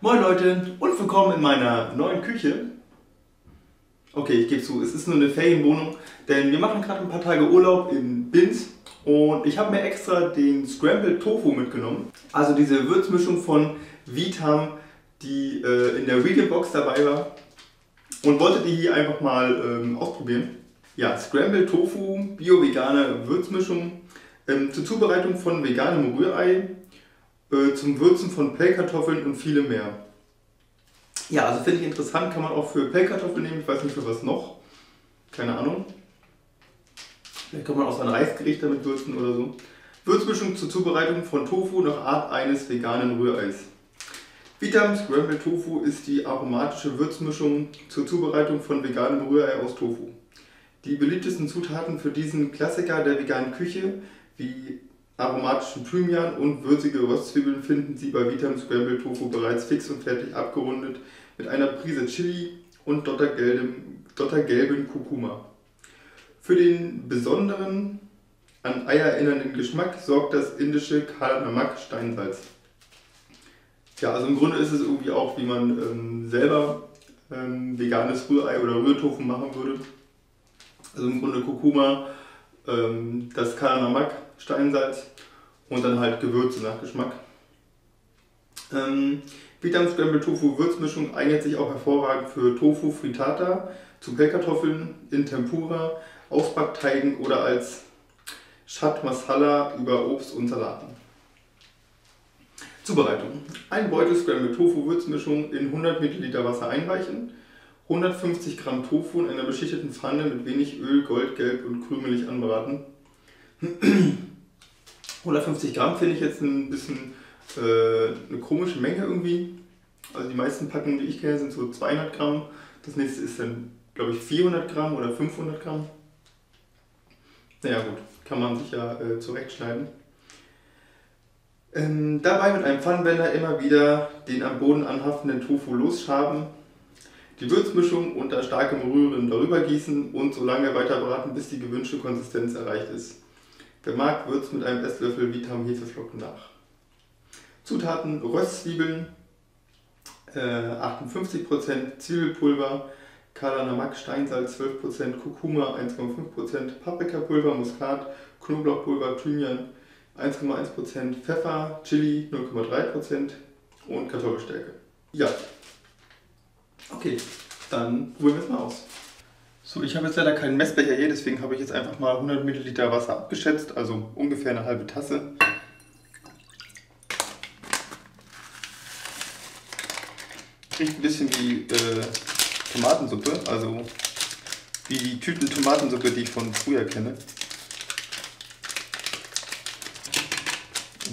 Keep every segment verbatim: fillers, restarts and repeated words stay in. Moin Leute und willkommen in meiner neuen Küche. Okay, ich gebe zu, es ist nur eine Ferienwohnung, denn wir machen gerade ein paar Tage Urlaub in Binz und ich habe mir extra den Scrambled Tofu mitgenommen. Also diese Würzmischung von Vitam, die äh, in der Vegan Box dabei war, und wollte die hier einfach mal ähm, ausprobieren. Ja, Scrambled Tofu, bio-vegane Würzmischung ähm, zur Zubereitung von veganem Rührei, äh, zum Würzen von Pellkartoffeln und vielem mehr. Ja, also finde ich interessant, kann man auch für Pellkartoffeln nehmen, ich weiß nicht für was noch, keine Ahnung. Vielleicht kann man auch so ein Reisgericht damit würzen oder so. Würzmischung zur Zubereitung von Tofu nach Art eines veganen Rühreis. Vitam Scrambled Tofu ist die aromatische Würzmischung zur Zubereitung von veganem Rührei aus Tofu. Die beliebtesten Zutaten für diesen Klassiker der veganen Küche, wie aromatischen Thymian und würzige Röstzwiebeln, finden Sie bei Vitam Scrambled Tofu bereits fix und fertig abgerundet mit einer Prise Chili und dottergelben, dottergelben Kurkuma. Für den besonderen, an Eier erinnernden Geschmack sorgt das indische Kala Namak Steinsalz. Ja, also im Grunde ist es irgendwie auch, wie man ähm, selber ähm, veganes Rührei oder Rührtofu machen würde. Also im Grunde Kurkuma, ähm, das Kala Namak, Steinsalz und dann halt Gewürze nach Geschmack. Ähm, Vitam Scrambled Tofu Würzmischung eignet sich auch hervorragend für Tofu Frittata, zu Pellkartoffeln, in Tempura, Ausbackteigen oder als Chat Masala über Obst und Salaten. Zubereitung: Ein Beutel Scrambled Tofu Würzmischung in hundert Milliliter Wasser einweichen, hundertfünfzig Gramm Tofu in einer beschichteten Pfanne mit wenig Öl, goldgelb und krümelig anbraten. hundertfünfzig Gramm finde ich jetzt ein bisschen äh, eine komische Menge irgendwie. Also die meisten Packungen, die ich kenne, sind so zweihundert Gramm. Das nächste ist dann, glaube ich, vierhundert Gramm oder fünfhundert Gramm. Naja gut, kann man sich ja äh, zurechtschneiden. Ähm, dabei mit einem Pfannenwender immer wieder den am Boden anhaftenden Tofu losschaben, die Würzmischung unter starkem Rühren darüber gießen und so lange weiter braten, bis die gewünschte Konsistenz erreicht ist. Wer mag, würzt mit einem Esslöffel Vitam Hefeflocken nach. Zutaten: Röstzwiebeln, äh, achtundfünfzig Prozent, Zwiebelpulver, Kala Namak Steinsalz zwölf Prozent, Kurkuma eins Komma fünf Prozent, Paprikapulver, Muskat, Knoblauchpulver, Thymian eins Komma eins Prozent, Pfeffer, Chili null Komma drei Prozent und Kartoffelstärke. Ja, okay, dann probieren wir es mal aus. So, ich habe jetzt leider keinen Messbecher hier, deswegen habe ich jetzt einfach mal hundert Milliliter Wasser abgeschätzt, also ungefähr eine halbe Tasse. Riecht ein bisschen wie äh, Tomatensuppe, also wie die Tüten Tomatensuppe, die ich von früher kenne.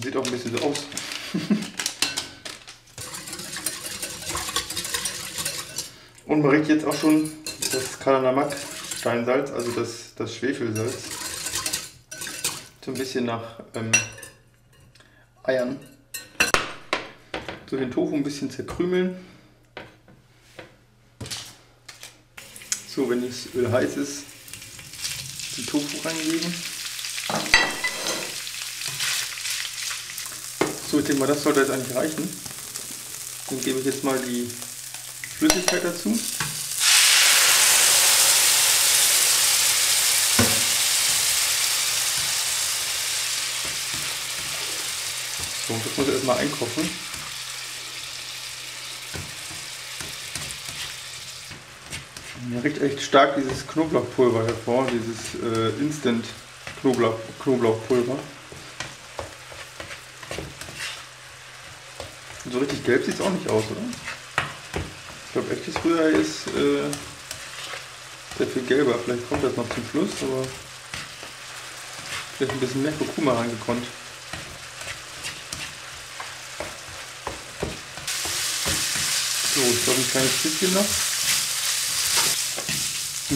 Sieht auch ein bisschen so aus. Und man riecht jetzt auch schon das Kala Namak Steinsalz, also das, das Schwefelsalz. So ein bisschen nach ähm, Eiern. So den Tofu ein bisschen zerkrümeln. So, wenn das Öl heiß ist, den Tofu reingeben. So, ich denke mal, das sollte jetzt eigentlich reichen. Dann gebe ich jetzt mal die Flüssigkeit dazu. So, und das muss ich erstmal einkochen. Mir riecht echt stark dieses Knoblauchpulver hervor, dieses äh, Instant Knoblauch, Knoblauchpulver. So richtig gelb sieht es auch nicht aus, oder? Ich glaube, echtes Rührei ist äh, sehr viel gelber. Vielleicht kommt das noch zum Schluss, aber vielleicht ein bisschen mehr Kurkuma reingekonnt. So, ich glaube, ein kleines bisschen noch.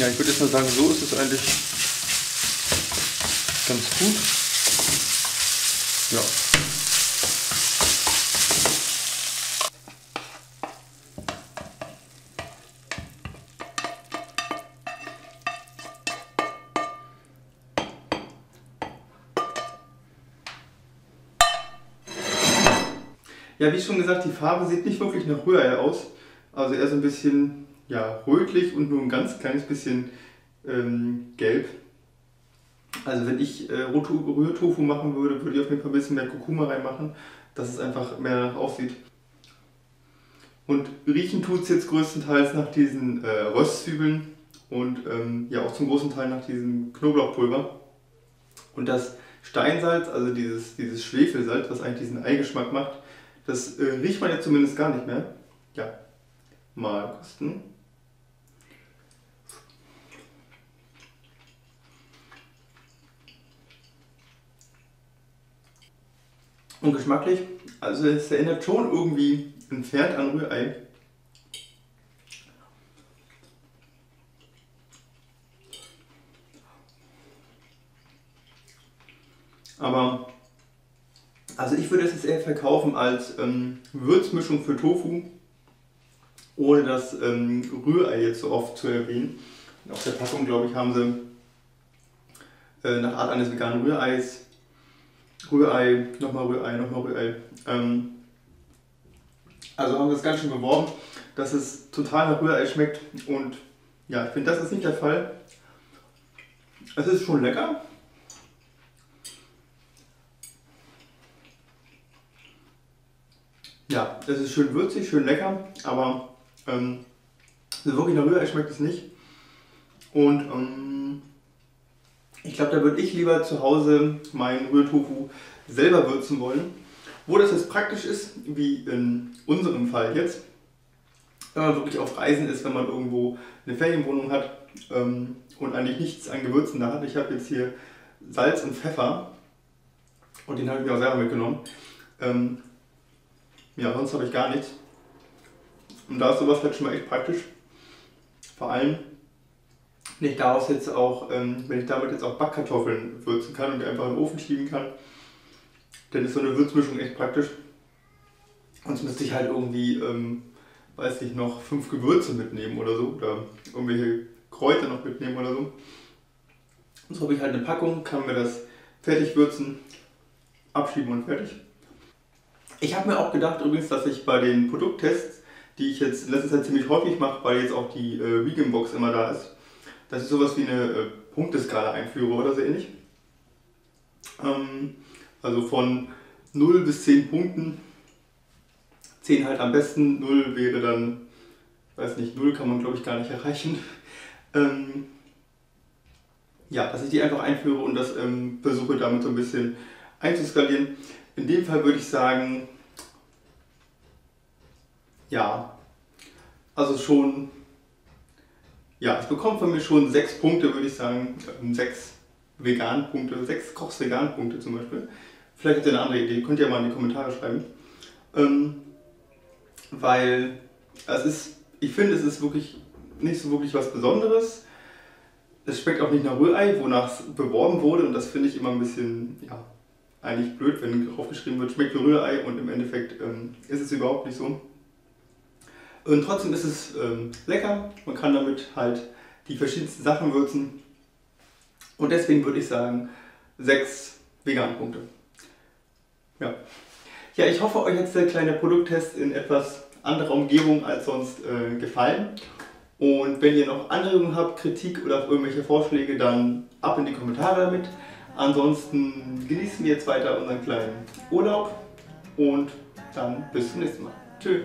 Ja, ich würde jetzt mal sagen, so ist es eigentlich ganz gut. Ja. Ja, wie schon gesagt, die Farbe sieht nicht wirklich nach Rührei aus. Also eher so ein bisschen ja, rötlich und nur ein ganz kleines bisschen ähm, gelb. Also wenn ich äh, Rührtofu machen würde, würde ich auf jeden Fall ein bisschen mehr Kurkuma reinmachen, dass es einfach mehr danach aussieht. Und riechen tut es jetzt größtenteils nach diesen äh, Röstzwiebeln und ähm, ja auch zum großen Teil nach diesem Knoblauchpulver. Und das Steinsalz, also dieses, dieses Schwefelsalz, was eigentlich diesen Eigeschmack macht, das äh, riecht man jetzt zumindest gar nicht mehr. Ja, mal kosten. Und geschmacklich, also es erinnert schon irgendwie entfernt an Rührei. Aber, also ich würde es jetzt eher verkaufen als ähm, Würzmischung für Tofu, ohne das ähm, Rührei jetzt so oft zu erwähnen. Und auf der Packung, glaube ich, haben sie äh, nach Art eines veganen Rühreis, Rührei, nochmal Rührei, nochmal Rührei. Ähm, also haben sie das ganz schön beworben, dass es total nach Rührei schmeckt. Und ja, ich finde, das ist nicht der Fall. Es ist schon lecker. Ja, es ist schön würzig, schön lecker, aber ähm, wirklich nach Rührei schmeckt es nicht. Und ähm, ich glaube, da würde ich lieber zu Hause meinen Rührtofu selber würzen wollen. Wo das jetzt praktisch ist, wie in unserem Fall jetzt, wenn man wirklich auf Reisen ist, wenn man irgendwo eine Ferienwohnung hat ähm, und eigentlich nichts an Gewürzen da hat. Ich habe jetzt hier Salz und Pfeffer und den habe ich mir auch selber mitgenommen. Ähm, Ja, sonst habe ich gar nichts. Und da ist sowas halt schon mal echt praktisch. Vor allem, wenn ich daraus jetzt auch, ähm, wenn ich damit jetzt auch Backkartoffeln würzen kann und die einfach in den Ofen schieben kann, dann ist so eine Würzmischung echt praktisch. Sonst müsste ich halt irgendwie, ähm, weiß nicht, noch fünf Gewürze mitnehmen oder so, oder irgendwelche Kräuter noch mitnehmen oder so. Und so habe ich halt eine Packung, kann mir das fertig würzen, abschieben und fertig. Ich habe mir auch gedacht übrigens, dass ich bei den Produkttests, die ich jetzt in letzter Zeit ziemlich häufig mache, weil jetzt auch die äh, Vegan Box immer da ist, dass ich sowas wie eine äh, Punkteskala einführe oder so ähnlich. Ähm, also von null bis zehn Punkten, zehn halt am besten, null wäre dann, weiß nicht, null kann man glaube ich gar nicht erreichen. Ähm, ja, dass ich die einfach einführe und das ähm, versuche damit so ein bisschen einzuskalieren. In dem Fall würde ich sagen, ja, also schon, ja, es bekommt von mir schon sechs Punkte, würde ich sagen, sechs Vegan-Punkte, sechs Kochs-Vegan-Punkte zum Beispiel. Vielleicht habt ihr eine andere Idee, könnt ihr mal in die Kommentare schreiben. Ähm, weil, es ist, ich finde, es ist wirklich nicht so wirklich was Besonderes. Es schmeckt auch nicht nach Rührei, wonach es beworben wurde und das finde ich immer ein bisschen, ja, eigentlich blöd, wenn draufgeschrieben wird, schmeckt wie Rührei und im Endeffekt ähm, ist es überhaupt nicht so. Und trotzdem ist es ähm, lecker, man kann damit halt die verschiedensten Sachen würzen und deswegen würde ich sagen, sechs Vegan-Punkte. Ja. Ja, ich hoffe, euch hat der kleine Produkttest in etwas anderer Umgebung als sonst äh, gefallen. Und wenn ihr noch Anregungen habt, Kritik oder irgendwelche Vorschläge, dann ab in die Kommentare damit. Ansonsten genießen wir jetzt weiter unseren kleinen Urlaub und dann bis zum nächsten Mal. Tschüss.